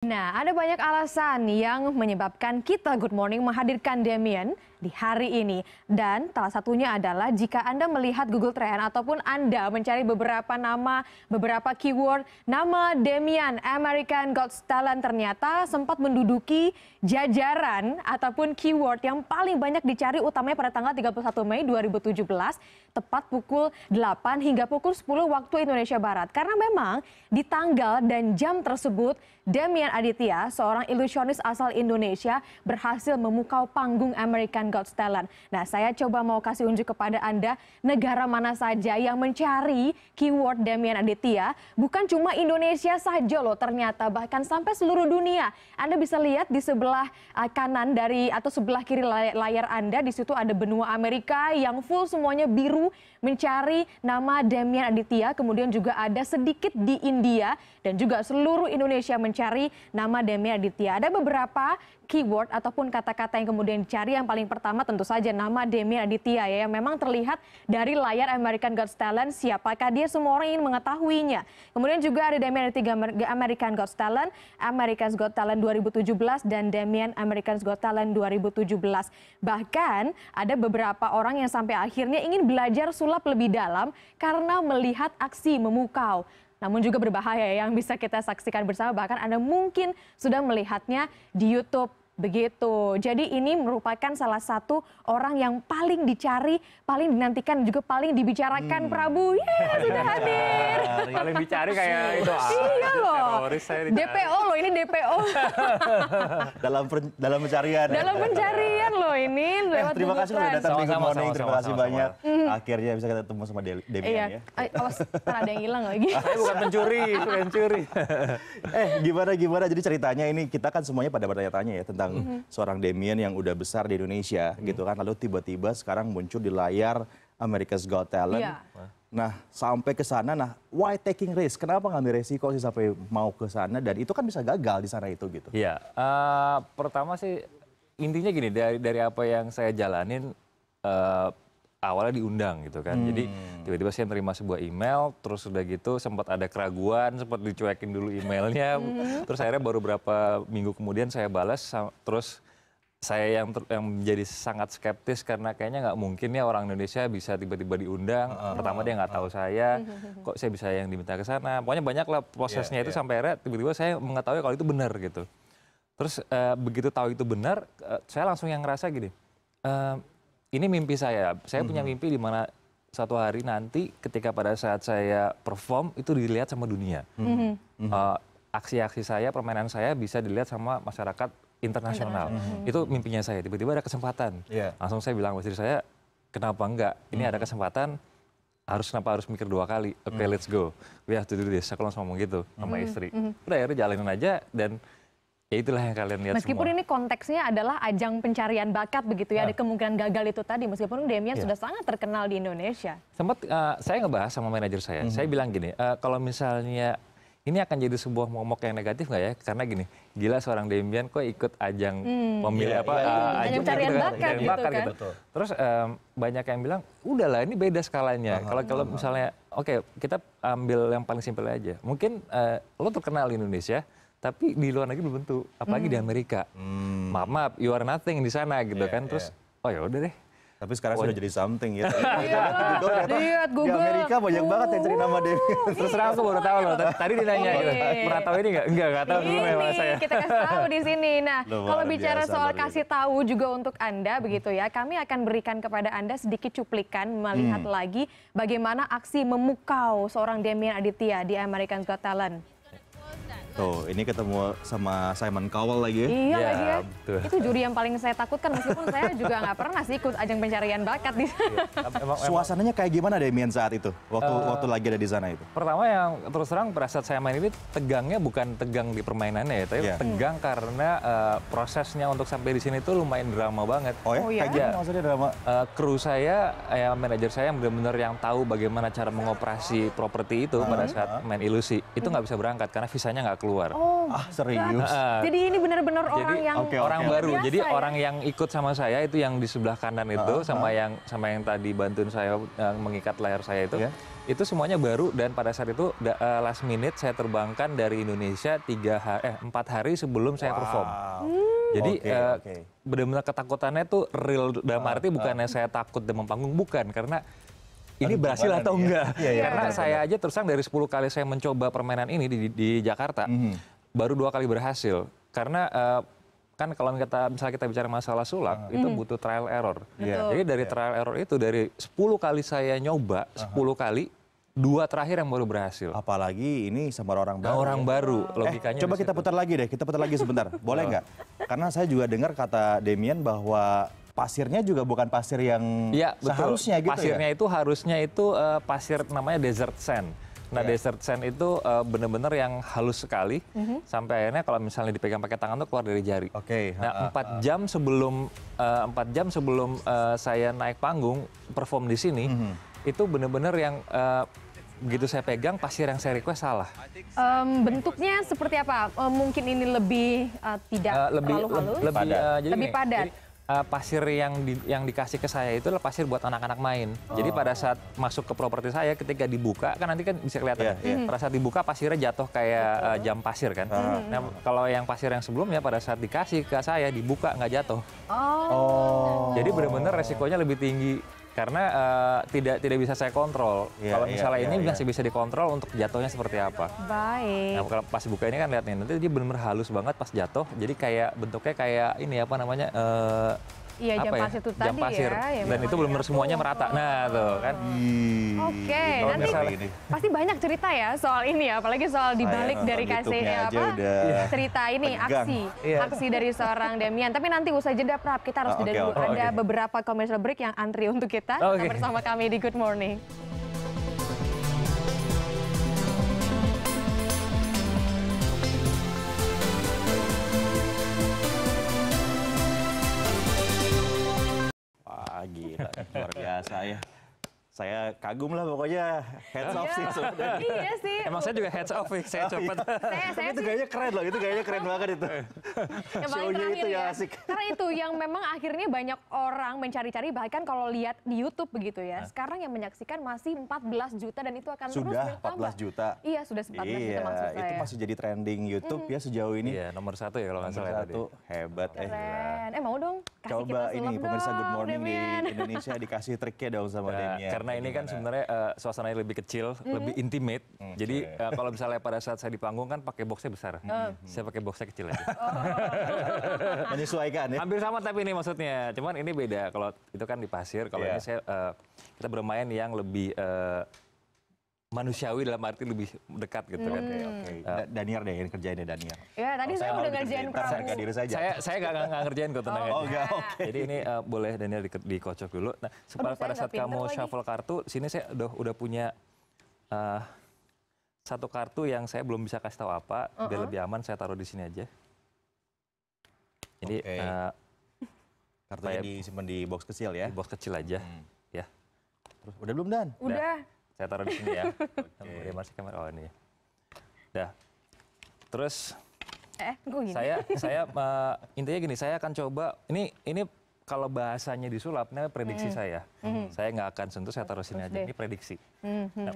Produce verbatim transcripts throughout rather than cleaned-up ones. Nah, ada banyak alasan yang menyebabkan kita Good Morning menghadirkan Demian di hari ini. Dan salah satunya adalah jika Anda melihat Google Trend ataupun Anda mencari beberapa nama, beberapa keyword, nama Demian American Got Talent ternyata sempat menduduki jajaran ataupun keyword yang paling banyak dicari utamanya pada tanggal tiga puluh satu Mei dua ribu tujuh belas, tepat pukul delapan hingga pukul sepuluh waktu Indonesia Barat. Karena memang di tanggal dan jam tersebut, Demian Aditya, seorang ilusionis asal Indonesia, berhasil memukau panggung American Got Talent. Nah, saya coba mau kasih unjuk kepada Anda negara mana saja yang mencari keyword Demian Aditya. Bukan cuma Indonesia saja loh ternyata, bahkan sampai seluruh dunia. Anda bisa lihat di sebelah kanan dari atau sebelah kiri layar Anda, di situ ada benua Amerika yang full semuanya biru mencari nama Demian Aditya. Kemudian juga ada sedikit di India dan juga seluruh Indonesia mencari nama Demian Aditya. Ada beberapa keyword ataupun kata-kata yang kemudian dicari. Yang paling pertama tentu saja nama Demian Aditya ya, yang memang terlihat dari layar American Got Talent. Siapakah dia? Semua orang ingin mengetahuinya. Kemudian juga ada Demian Aditya American Got Talent, America's Got Talent dua ribu tujuh belas, dan Demian America's Got Talent dua ribu tujuh belas. Bahkan ada beberapa orang yang sampai akhirnya ingin belajar sulap lebih dalam karena melihat aksi memukau. Namun juga berbahaya yang bisa kita saksikan bersama, bahkan Anda mungkin sudah melihatnya di YouTube. Begitu, jadi ini merupakan salah satu orang yang paling dicari, paling dinantikan, juga paling dibicarakan. hmm. Prabu, yeah, sudah hadir. Paling dicari kayak itu. Iya loh, D P O loh, ini D P O. dalam per, dalam pencarian. Dalam pencarian loh ini. Lewat eh, terima kasih sudah datang di Good Morning, terima kasih banyak. Mm. Akhirnya bisa kita ketemu sama Demian iya. ya. Awas, ada yang hilang lagi. Saya bukan pencuri, pencuri. eh, gimana gimana? Jadi ceritanya ini kita kan semuanya pada bertanya-tanya ya tentang Mm-hmm. seorang Demian yang udah besar di Indonesia Mm-hmm. gitu kan, lalu tiba-tiba sekarang muncul di layar America's Got Talent. Yeah. Nah, sampai ke sana, nah why taking risk? Kenapa ngambil resiko sih sampai mau ke sana, dan itu kan bisa gagal di sana itu gitu. Iya, yeah. uh, pertama sih intinya gini, dari dari apa yang saya jalanin uh, awalnya diundang gitu kan. Hmm. Jadi tiba-tiba saya menerima sebuah email, terus udah gitu sempat ada keraguan, sempat dicuekin dulu emailnya. Hmm. Terus akhirnya baru berapa minggu kemudian saya balas, terus saya yang ter yang menjadi sangat skeptis karena kayaknya nggak mungkin ya orang Indonesia bisa tiba-tiba diundang. Uh, Pertama uh, dia nggak uh, tahu uh. saya, kok saya bisa yang diminta ke sana. Pokoknya banyak lah prosesnya yeah, itu yeah. sampai akhirnya tiba-tiba saya mengetahui kalau itu benar gitu. Terus uh, begitu tahu itu benar, uh, saya langsung yang ngerasa gini. Uh, Ini mimpi saya. Saya punya mimpi di mana satu hari nanti ketika pada saat saya perform itu dilihat sama dunia. Mm-hmm. uh, aksi-aksi saya, permainan saya bisa dilihat sama masyarakat internasional. Mm-hmm. Itu mimpinya saya. Tiba-tiba ada kesempatan. Yeah. Langsung saya bilang ke istri saya, kenapa enggak? Ini mm-hmm. ada kesempatan. Harus kenapa harus mikir dua kali? Oke, okay, mm-hmm. let's go. We have to do this. Saya langsung ngomong gitu mm-hmm. sama istri. Mm-hmm. Udah akhirnya jalanin aja dan. Ya itulah yang kalian lihat meskipun semua. Ini konteksnya adalah ajang pencarian bakat begitu ya, nah. ada kemungkinan gagal itu tadi, meskipun Demian yeah. sudah sangat terkenal di Indonesia. Sempat uh, saya ngebahas sama manajer saya, mm-hmm. saya bilang gini, uh, kalau misalnya ini akan jadi sebuah momok yang negatif nggak ya? Karena gini, gila seorang Demian kok ikut ajang mm. pemilih yeah, apa? Yeah, uh, ajang pencarian bakat, bakat gitu, bakat, kan? gitu. Terus um, banyak yang bilang, udahlah ini beda skalanya. Kalau uh-huh. kalau misalnya, oke okay, kita ambil yang paling simpel aja. Mungkin uh, lo terkenal di Indonesia. Tapi di luar negeri belum tentu, apalagi hmm. di Amerika. Hmm. Maaf, maaf, you are nothing di sana gitu yeah, kan. Terus, yeah. oh ya udah deh. Tapi sekarang oh. sudah jadi something ya. Lihat Google. Di Amerika banyak banget yang cari nama Demian. Terus terang aku baru tahu loh. Tadi ditanya gitu. Pernah tahu ini nggak? Enggak, nggak tahu dulu memang saya. Kita kasih tahu di sini. Nah, kalau bicara soal kasih tahu juga untuk Anda begitu ya, kami akan berikan kepada Anda sedikit cuplikan melihat lagi bagaimana aksi memukau seorang Demian Aditya di America's Got Talent. Tuh, ini ketemu sama Simon Cowell lagi ya? Iya ya, lagi ya. Betul. Itu juri yang paling saya takutkan, meskipun saya juga nggak pernah sih ikut ajang pencarian bakat di sana. Emang, Suasananya kayak gimana Demian saat itu? Waktu uh, waktu lagi ada di sana itu? Pertama yang terus terang pada saat saya main ini tegangnya bukan tegang di permainannya ya, tapi yeah. tegang hmm. karena uh, prosesnya untuk sampai di sini tuh lumayan drama banget. Oh ya? Oh, ya? Kayak gimana maksudnya drama? Uh, kru saya, ya, manajer saya yang benar-benar yang tahu bagaimana cara mengoperasi properti itu uh -huh. pada saat main ilusi. Itu nggak uh -huh. bisa berangkat karena visanya nggak keluar. Oh, ah, serius. Uh, jadi ini benar-benar orang yang okay, orang okay, baru. Jadi ya? Orang yang ikut sama saya itu yang di sebelah kanan itu uh, uh, sama uh. yang sama yang tadi bantuin saya uh, mengikat layar saya itu. Yeah. Itu semuanya baru dan pada saat itu uh, last minute saya terbangkan dari Indonesia tiga hari, eh empat hari sebelum wow. saya perform. Hmm. Jadi okay, uh, okay. benar-benar ketakutannya tuh real dalam uh, arti uh. bukannya saya takut demam panggung, bukan, karena ini berhasil atau ya? enggak. Ya, ya, karena ya, ya, saya ya. aja terus terang dari sepuluh kali saya mencoba permainan ini di, di Jakarta, mm-hmm. baru dua kali berhasil. Karena uh, kan kalau kita, misalnya kita bicara masalah sulap, mm-hmm. itu butuh trial error. Yeah. Jadi dari yeah. trial error itu, dari sepuluh kali saya nyoba, uh-huh. sepuluh kali, dua terakhir yang baru berhasil. Apalagi ini sama orang baru. Orang ya. baru, logikanya. Eh, coba kita putar lagi deh, kita putar lagi sebentar. Boleh nggak? Oh. Karena saya juga dengar kata Demian bahwa pasirnya juga bukan pasir yang ya, seharusnya gitu. Pasirnya ya? itu harusnya itu uh, pasir namanya desert sand. Nah yeah. desert sand itu uh, benar-benar yang halus sekali. Mm-hmm. Sampai akhirnya kalau misalnya dipegang pakai tangan tuh keluar dari jari. Oke. Okay. Nah empat uh, uh. jam sebelum empat uh, jam sebelum uh, saya naik panggung perform di sini, mm-hmm. itu benar-benar yang uh, begitu saya pegang pasir yang saya request salah. Um, bentuknya seperti apa? Uh, mungkin ini lebih uh, tidak uh, lebih, terlalu halus, le lebih padat. Uh, jadi lebih padat. Jadi, Uh, pasir yang di, yang dikasih ke saya itu adalah pasir buat anak-anak main. Oh. Jadi pada saat masuk ke properti saya, ketika dibuka kan nanti kan bisa kelihatan. Yeah, yeah. Pada saat dibuka pasirnya jatuh kayak uh, jam pasir kan. Uh. Nah kalau yang pasir yang sebelumnya pada saat dikasih ke saya dibuka nggak jatuh. Oh. oh. Jadi benar-benar resikonya lebih tinggi karena uh, tidak tidak bisa saya kontrol. Yeah, kalau misalnya yeah, ini yeah, masih yeah. bisa dikontrol untuk jatuhnya seperti apa. Baik. Nah kalau pas buka ini kan lihat nih nanti dia benar-benar halus banget pas jatuh. Jadi kayak bentuknya kayak ini apa namanya? Uh, Iya jam ya? pasir itu jam tadi pasir. ya. Dan ya, itu belum semuanya merata. Nah tuh kan. Hmm. Oke, okay, nanti ini. pasti banyak cerita ya soal ini ya. Apalagi soal dibalik Ayah, dari kasih apa udah. cerita ini, Pegang. aksi. Yeah. Aksi dari seorang Demian. Tapi nanti usai jeda, Prab, kita harus oh, jeda okay, dulu. Oh, Ada okay. beberapa commercial break yang antri untuk kita. Okay. Kita bersama kami di Good Morning. Gila, luar biasa ya. Saya kagum lah pokoknya, heads off sih sebenarnya. Iya sih. Emang saya juga heads off, saya oh, cepet. Iya. Saya, itu gayanya keren loh, itu gayanya keren banget itu. Show-nya itu ya asik. Karena itu yang memang akhirnya banyak orang mencari-cari, bahkan kalau lihat di YouTube begitu ya. Sekarang yang menyaksikan masih empat belas juta dan itu akan terus bertambah. Sudah empat belas juta? Iya, sudah empat belas juta maksud saya. Itu masih jadi trending YouTube ya sejauh ini. Iya, nomor satu ya kalau nggak salah tadi. Nomor satu, hebat. Keren, eh mau dong kasih kita sulap dong. Coba ini pemirsa Good Morning di Indonesia dikasih triknya dong sama Demian. Karena ini kan sebenarnya uh, suasananya lebih kecil, mm-hmm. lebih intimate. Mm-hmm. Jadi uh, kalau misalnya pada saat saya di panggung kan pakai boxnya besar, mm-hmm. saya pakai boxnya kecil aja. Oh. Menyesuaikan ya. Hampir sama tapi ini maksudnya, cuman ini beda. Kalau itu kan di pasir, kalau yeah. ini saya uh, kita bermain yang lebih uh, manusiawi dalam arti lebih dekat gitu hmm. kan. Oke, oke. Uh, Daniar deh yang kerjain ya Daniar. Ya tadi oh, saya udah ngerjain Prabu. Saya saya nggak nggak ngerjain kok tenang aja. Oh enggak, oke. Jadi ini uh, boleh Daniar di, dikocok dulu. Nah, Aduh, pada saat kamu lagi. shuffle kartu, sini saya udah udah punya uh, satu kartu yang saya belum bisa kasih tahu apa. Uh-huh. Biar lebih aman saya taruh di sini aja. Jadi okay. uh, kartunya disimpan di box kecil ya. Di box kecil aja. Hmm. Ya. Terus udah belum Dan? Udah. Saya taruh di sini ya. Oke, masih kamera oh ini. Dah. Terus eh, gue gini. Saya saya uh, intinya gini, saya akan coba ini ini kalau bahasanya disulapnya prediksi mm. saya. Mm. Saya nggak akan sentuh, saya taruh sini Terus aja. Deh. Ini prediksi. Mm -hmm. Nah,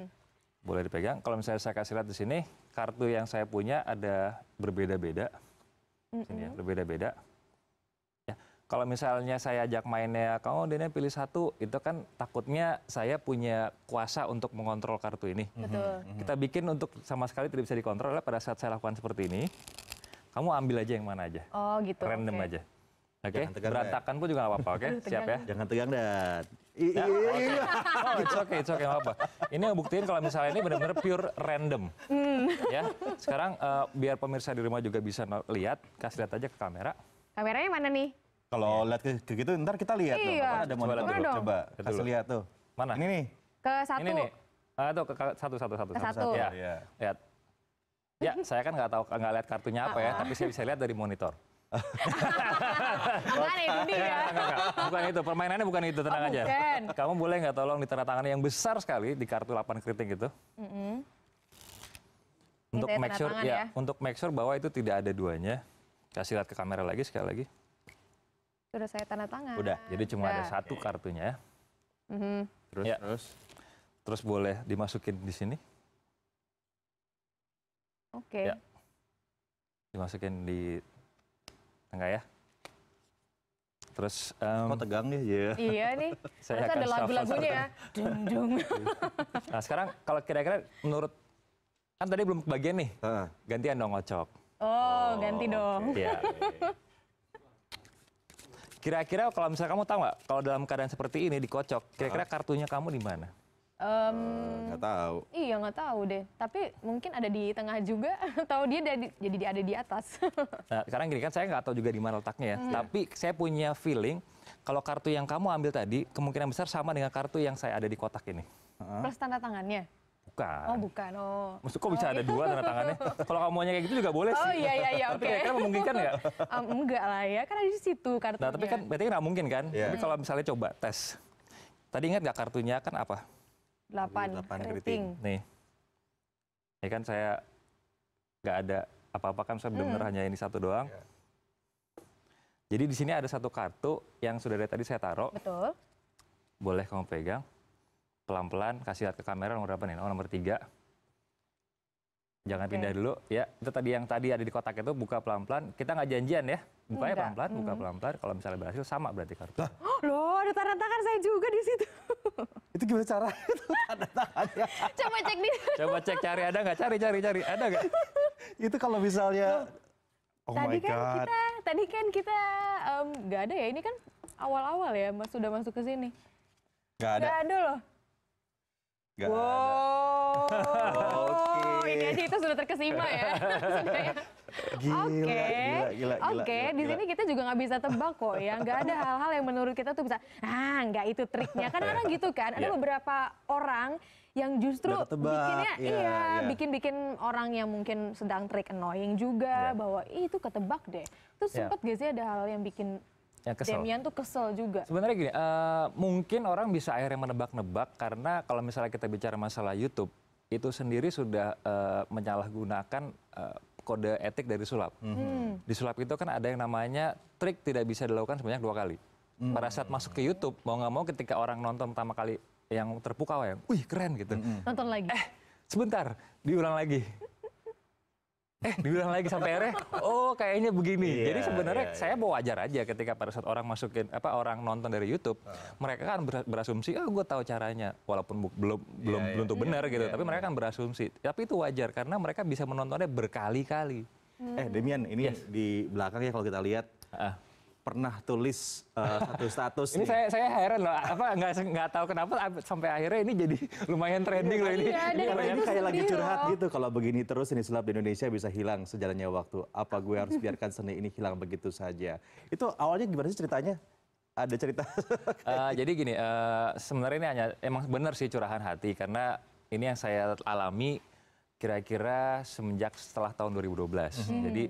boleh dipegang. Kalau misalnya saya kasih lihat di sini, kartu yang saya punya ada berbeda-beda. Mm -hmm. Sini ya, berbeda-beda. Kalau misalnya saya ajak mainnya, kamu Dene pilih satu, itu kan takutnya saya punya kuasa untuk mengontrol kartu ini. Betul. Kita bikin untuk sama sekali tidak bisa dikontrol, pada saat saya lakukan seperti ini, kamu ambil aja yang mana aja. Oh gitu. Random okay. aja. Oke, okay. berantakan pun juga nggak apa-apa, oke? Okay? Siap ya? Jangan tegang, Dan. Iya, iya. It's okay, it's okay, nggak apa-apa. Ini ngebuktiin kalau misalnya ini benar-benar pure random. Mm. Ya, sekarang uh, biar pemirsa di rumah juga bisa lihat, kasih lihat aja ke kamera. Kameranya mana nih? Kalau lihat ke gitu, ntar kita lihat dong. Iya. Ada monitor coba, dulu. coba kasih lihat tuh. Mana? Ini nih. Ke satu. Ini nih. Ah, tuh, ke satu, satu, satu. Ke satu. Ya, ya. Lihat. Ya, saya kan nggak tahu, nggak lihat kartunya apa ya, tapi saya bisa lihat dari monitor. Bukan itu ya. Bukan itu, permainannya bukan itu, tenang oh, aja. Bukan. Kamu boleh nggak tolong di tanda tangannya yang besar sekali di kartu delapan keriting gitu. Mm -hmm. untuk gitu ya, make sure ya, ya untuk make sure bahwa itu tidak ada duanya. Kasih lihat ke kamera lagi sekali lagi. Udah saya tanda tangan. Udah, jadi cuma udah ada satu kartunya ya. Mm-hmm. Terus ya. terus terus boleh dimasukin di sini. Oke. Okay. Ya. Dimasukin di tengah ya. Terus um, kok tegang nih ya? Iya nih. Saya akan ada lagu-lagunya ya. Dung-dung. Nah, sekarang kalau kira-kira menurut kan tadi belum kebagian nih. Uh. Gantian dong ngocok. Oh, oh ganti dong. Iya. Okay. Kira-kira kalau misalnya kamu tahu nggak kalau dalam keadaan seperti ini dikocok, kira-kira kartunya kamu di mana? Um, nggak tahu. Iya nggak tahu deh. Tapi mungkin ada di tengah juga atau dia ada di, jadi dia ada di atas. Nah, sekarang gini kan saya nggak tahu juga di mana letaknya ya. Hmm. Tapi saya punya feeling kalau kartu yang kamu ambil tadi kemungkinan besar sama dengan kartu yang saya ada di kotak ini. Plus tanda tangannya. Bukan. Oh bukan, oh. Maksud kok bisa oh, ada iya. dua tanda tangannya? Kalau kamu maunya kayak gitu juga boleh sih. Oh iya, iya, iya, oke. Okay. Kira-kira memungkinkan nggak? Um, enggak lah ya, kan ada di situ kartunya. Nah, tapi kan berarti nggak mungkin kan? Yeah. Tapi kalau misalnya coba tes. Tadi ingat nggak kartunya kan apa? Delapan. Delapan keriting. Nih. Ini kan saya nggak ada apa-apa kan, saya benar-benar hmm. hanya ini satu doang. Yeah. Jadi di sini ada satu kartu yang sudah dari tadi saya taruh. Betul. Boleh kamu pegang. Pelan-pelan, kasih lihat ke kamera nomor berapa nih? Oh, nomor tiga. Jangan okay. pindah dulu. Ya, itu tadi yang tadi ada di kotak itu, buka pelan-pelan. Kita nggak janjian ya. Bukanya pelan-pelan, buka pelan-pelan. Kalau misalnya berhasil, sama berarti kartu. Loh, Loh ada tanda tangan saya juga di situ. Itu gimana cara? Tanda tangannya. Coba cek di Coba cek, cari ada nggak? Cari, cari, cari. Ada nggak? Itu kalau misalnya... Oh, oh tadi my kan God. Kita, tadi kan kita nggak um, ada ya. Ini kan awal-awal ya, mas sudah masuk ke sini. Nggak ada. Nggak ada loh. Gak wow, okay. Ini aja kita sudah terkesima ya. Oke, oke. Di sini kita juga nggak bisa tebak kok ya. Nggak ada hal-hal yang menurut kita tuh bisa, ah nggak itu triknya. Karena orang gitu kan, ada yeah. beberapa orang yang justru bikinnya, yeah, iya, yeah. bikin-bikin orang yang mungkin sedang trik annoying juga. Yeah. Bahwa, ih itu ketebak deh. Terus yeah. sempat gak sih ada hal yang bikin... Ya, Demian tuh kesel juga. Sebenarnya gini, uh, mungkin orang bisa akhirnya menebak-nebak karena kalau misalnya kita bicara masalah YouTube, itu sendiri sudah uh, menyalahgunakan uh, kode etik dari sulap. Mm-hmm. Di sulap itu kan ada yang namanya trik tidak bisa dilakukan sebanyak dua kali. Mm-hmm. Pada saat masuk ke YouTube, mau nggak mau ketika orang nonton pertama kali yang terpukau ya, wih keren gitu. Mm-hmm. Nonton lagi. Eh, sebentar, diulang lagi. Eh, dibilang lagi sampai akhirnya, oh kayaknya begini. Yeah, Jadi sebenarnya yeah, saya bawa wajar aja ketika pada saat orang masukin apa orang nonton dari YouTube, uh. mereka kan berasumsi, oh gue tahu caranya, walaupun belum yeah, belum yeah, tentu yeah, benar yeah, gitu. Yeah, tapi yeah. mereka kan berasumsi. Tapi itu wajar karena mereka bisa menontonnya berkali-kali. Hmm. Eh, Demian, ini yes. di belakangnya kalau kita lihat. Uh. Pernah tulis uh, satu status. Ini nih. saya saya heran loh, apa nggak nggak tahu kenapa sampai akhirnya ini jadi lumayan trending loh ini. Iya, ini, ini kayak lagi curhat loh. Gitu. Kalau begini terus ini sulap di Indonesia bisa hilang sejalannya waktu. Apa gue harus biarkan seni ini hilang begitu saja? Itu awalnya gimana sih ceritanya? Ada cerita? uh, jadi gini, uh, sebenarnya ini hanya emang benar sih curahan hati karena ini yang saya alami kira-kira semenjak setelah tahun dua ribu dua belas. Mm-hmm. Jadi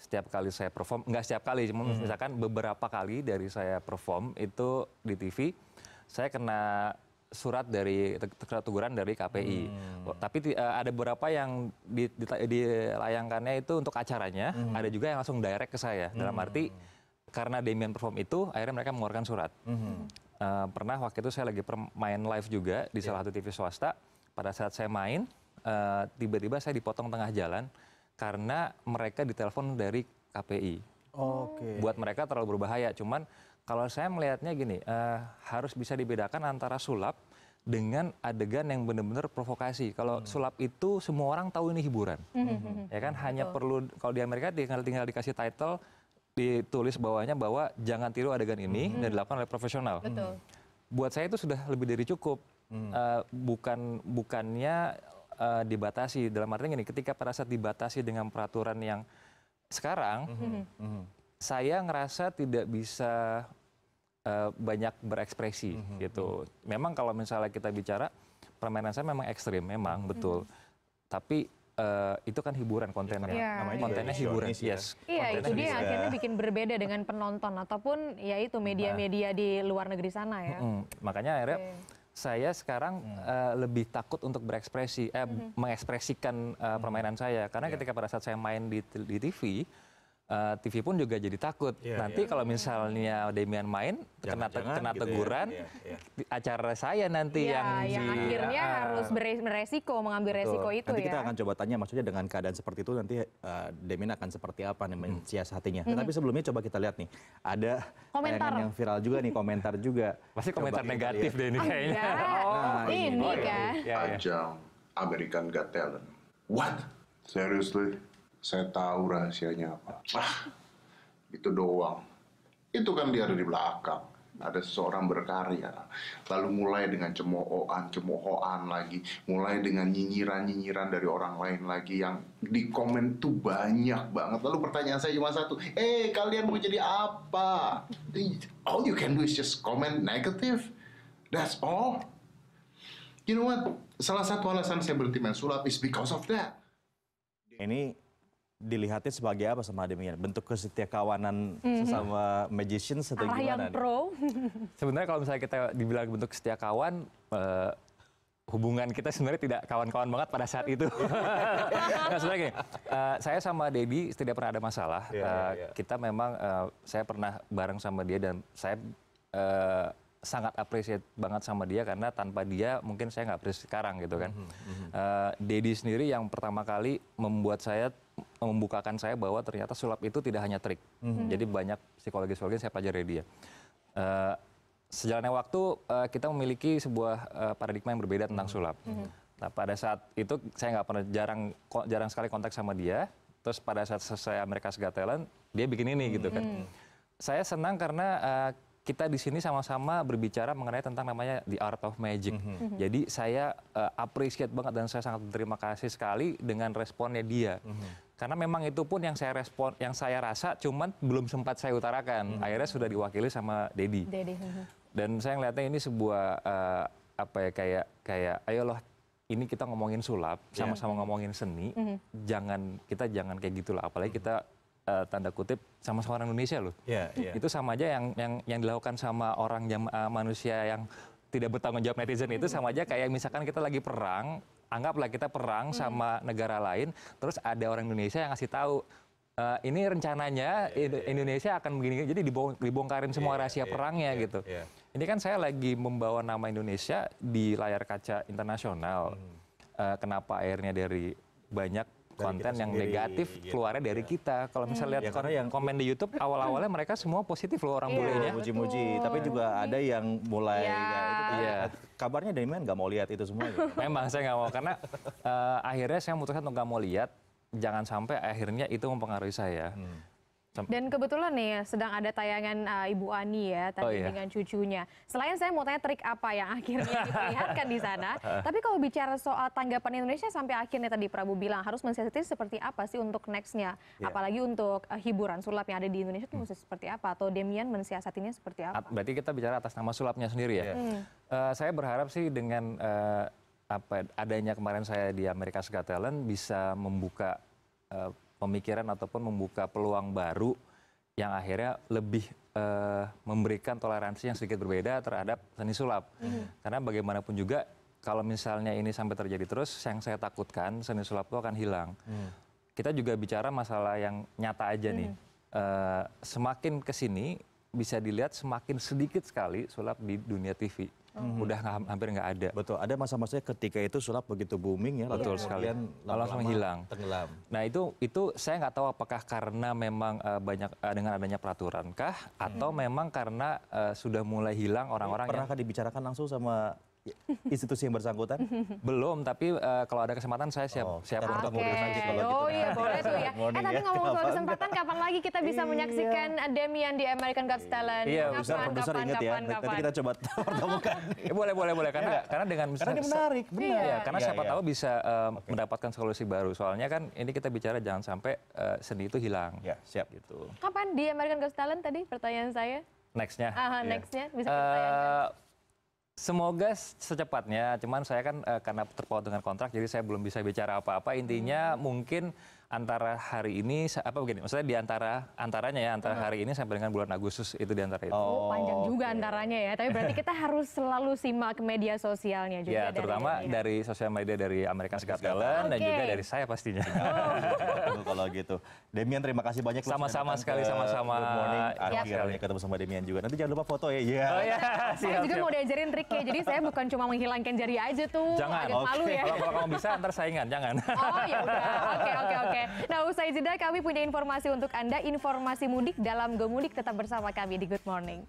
setiap kali saya perform, nggak setiap kali, cuma hmm. misalkan beberapa kali dari saya perform itu di T V, saya kena surat dari surat teguran dari K P I. Hmm. Tapi uh, ada beberapa yang dilayangkannya itu untuk acaranya, hmm. ada juga yang langsung direct ke saya. Hmm. Dalam arti karena Demian perform itu, akhirnya mereka mengeluarkan surat. Hmm. Uh, pernah waktu itu saya lagi main live juga di salah yeah. satu T V swasta. Pada saat saya main, uh, tiba-tiba saya dipotong tengah jalan. Karena mereka ditelepon dari K P I. Oke. Buat mereka terlalu berbahaya. Cuman kalau saya melihatnya gini, uh, harus bisa dibedakan antara sulap dengan adegan yang benar-benar provokasi. Kalau hmm. sulap itu semua orang tahu ini hiburan. Hmm. Ya kan hmm. hanya Betul. Perlu kalau di Amerika tinggal tinggal dikasih title, ditulis bawahnya bahwa jangan tiru adegan ini hmm. dan dilakukan oleh profesional. Betul. Buat saya itu sudah lebih dari cukup. Hmm. Uh, bukan bukannya Uh, dibatasi dalam artinya gini, ketika pada saat dibatasi dengan peraturan yang sekarang, mm-hmm. Mm-hmm. saya ngerasa tidak bisa uh, banyak berekspresi mm-hmm. gitu. Memang kalau misalnya kita bicara permainan saya memang ekstrim, memang mm-hmm. betul. Tapi uh, itu kan hiburan kontennya, ya, namanya kontennya ya, hiburan. Iya yes. ya, itu dia akhirnya bikin berbeda dengan penonton ataupun ya itu media-media di luar negeri sana ya. Mm-hmm. Makanya akhirnya. Okay. saya sekarang hmm. uh, lebih takut untuk berekspresi, eh, hmm. mengekspresikan uh, permainan hmm. saya. Karena yeah. ketika pada saat saya main di, di T V, uh, T V pun juga jadi takut. Yeah, nanti yeah. kalau misalnya Demian main, jangan, kena, jangan, kena gitu teguran, ya. yeah, yeah. acara saya nanti yeah, yang... yang di, akhirnya uh, harus beresiko, mengambil betul. resiko itu nanti ya. Nanti kita akan coba tanya, maksudnya dengan keadaan seperti itu, nanti uh, Demian akan seperti apa nih mensiasatinya. Hmm. Tapi sebelumnya coba kita lihat nih, ada... komentar yang viral juga nih, komentar juga. Pasti komentar coba negatif deh ini kayaknya. Oh, nah, ini oh, kan. Ajang American Got Talent. What? Seriously? Saya tahu rahasianya apa. Ah, itu doang. Itu kan dia ada di belakang. Ada seseorang berkarya. Lalu mulai dengan cemoohan, cemoohan lagi. Mulai dengan nyinyiran-nyinyiran dari orang lain lagi yang di komen tuh banyak banget. Lalu pertanyaan saya cuma satu. Eh, hey, kalian mau jadi apa? All you can do is just comment negative. That's all. You know what? Salah satu alasan saya berhenti main sulap is because of that. Ini dilihatnya sebagai apa sama Demian? Bentuk kesetiakawanan mm-hmm. sesama magician atau gimana? Arah yang nih? Pro. Sebenarnya kalau misalnya kita dibilang bentuk setiakawan, eh, hubungan kita sebenarnya tidak kawan-kawan banget pada saat itu. Nah, sebenarnya gini, eh, saya sama Deddy tidak pernah ada masalah. Yeah, eh, yeah, yeah. Kita memang, eh, saya pernah bareng sama dia dan saya eh, sangat appreciate banget sama dia karena tanpa dia mungkin saya nggak appreciate sekarang gitu kan. Mm-hmm. eh, Deddy sendiri yang pertama kali membuat saya membukakan saya bahwa ternyata sulap itu tidak hanya trik. Mm-hmm. Jadi banyak psikologi-psikologi yang saya pelajari dia. Uh, sejalannya waktu uh, kita memiliki sebuah uh, paradigma yang berbeda tentang sulap. Mm-hmm. Nah, pada saat itu saya nggak pernah jarang jarang sekali kontak sama dia. Terus pada saat selesai America's Got Talent, dia bikin ini gitu kan. Mm-hmm. Saya senang karena uh, kita di sini sama-sama berbicara mengenai tentang namanya The Art of Magic. Mm-hmm. Mm-hmm. Jadi saya uh, appreciate banget dan saya sangat berterima kasih sekali dengan responnya dia. Mm-hmm. Karena memang itu pun yang saya respon, yang saya rasa cuman belum sempat saya utarakan. Hmm. Akhirnya sudah diwakili sama Deddy. Deddy. Dan saya ngeliatnya ini sebuah uh, apa ya kayak kayak ayolah ini kita ngomongin sulap, sama-sama yeah. ngomongin seni. Mm-hmm. Jangan kita jangan kayak gitulah apalagi kita uh, tanda kutip sama-sama orang Indonesia loh. Yeah, yeah. Itu sama aja yang yang yang dilakukan sama orang yang, uh, manusia yang tidak bertanggung jawab netizen itu sama aja kayak misalkan kita lagi perang. Anggaplah kita perang sama negara lain, terus ada orang Indonesia yang ngasih tahu e, ini rencananya yeah, Indonesia yeah. akan begini, jadi dibongkarin semua yeah, rahasia yeah, perangnya yeah, gitu. Yeah. Ini kan saya lagi membawa nama Indonesia di layar kaca internasional. Hmm. E, kenapa akhirnya dari banyak konten yang sendiri, negatif gitu, keluarnya dari ya. kita. Kalau misalnya hmm. lihat ya, yang komen di YouTube, awal-awalnya mereka semua positif loh orang ya, bulenya. Muji-muji, tapi juga ada yang mulai. Ya. Ya, itu, ya. Kabarnya Demian nggak mau lihat itu semua. Gitu. Memang saya nggak mau, karena uh, akhirnya saya memutuskan untuk nggak mau lihat. Jangan sampai akhirnya itu mempengaruhi saya. Hmm. Dan kebetulan nih sedang ada tayangan uh, Ibu Ani ya tadi oh, iya. dengan cucunya. Selain saya mau tanya trik apa yang akhirnya diperlihatkan di sana, tapi kalau bicara soal tanggapan Indonesia sampai akhirnya tadi Prabu bilang harus mensiasati seperti apa sih untuk nextnya, yeah. apalagi untuk uh, hiburan sulap yang ada di Indonesia itu hmm. mesti seperti apa atau Demian mensiasatinya seperti apa? Berarti kita bicara atas nama sulapnya sendiri ya. Yeah. Hmm. Uh, saya berharap sih dengan uh, apa adanya kemarin saya di America's Got Talent bisa membuka uh, pemikiran ataupun membuka peluang baru yang akhirnya lebih uh, memberikan toleransi yang sedikit berbeda terhadap seni sulap. Mm-hmm. Karena bagaimanapun juga kalau misalnya ini sampai terjadi terus, yang saya takutkan seni sulap itu akan hilang. Mm. Kita juga bicara masalah yang nyata aja mm-hmm. nih. Uh, semakin kesini bisa dilihat semakin sedikit sekali sulap di dunia T V. Mm-hmm. Udah hampir nggak ada. Betul, ada masa-masanya ketika itu sulap begitu booming ya. Betul iya. sekalian langsung hilang. Tenggelam. Nah itu itu saya nggak tahu apakah karena memang uh, banyak uh, dengan adanya peraturan kah mm-hmm. atau memang karena uh, sudah mulai hilang orang-orang yang... Pernahkah dibicarakan langsung sama institusi yang bersangkutan? Belum, tapi uh, kalau ada kesempatan saya siap oh, siap bertemu okay. dengan gitu, kalau oh, gitu. Iya, boleh tuh ya. Eh tapi ngomong soal kesempatan kapan lagi kita bisa menyaksikan Demian di American Got Talent? Iya, bisa produser ingat ya. Nanti kita coba pertemukan. Boleh, boleh, boleh karena karena dengan karena dia menarik, benar. Iya, karena siapa tahu bisa mendapatkan solusi baru. Soalnya kan ini kita bicara jangan sampai seni itu hilang. Ya, siap gitu. Kapan di American Got Talent tadi pertanyaan saya? Next-nya. Aha, next-nya bisa ditanyakan. Semoga secepatnya, cuman saya kan uh, karena terpaut dengan kontrak jadi saya belum bisa bicara apa-apa. Intinya hmm. mungkin antara hari ini apa begini? Maksudnya di antara antaranya ya antara hari ini sampai dengan bulan Agustus itu di antara itu. Oh, panjang juga okay. antaranya ya. Tapi berarti kita harus selalu simak ke media sosialnya juga. Ya, terutama dari, dari sosial media dari America's Got Talent okay. dan juga dari saya pastinya. Oh. Kalau gitu. Demian, terima kasih banyak. Sama-sama sekali, sama-sama. Good morning. Akhirnya ketemu sama Demian juga. Nanti jangan lupa foto ya. Yeah. Oh ya. Siap, saya juga siap. Mau diajarin triknya. Jadi saya bukan cuma menghilangkan jari aja tuh. Jangan. Agak okay. malu ya. Kalau, kalau kamu bisa antar saingan, jangan. Oh ya udah. Oke oke oke. Nah, usai jeda kami punya informasi untuk Anda, informasi mudik dalam Go Mudik, tetap bersama kami di Good Morning.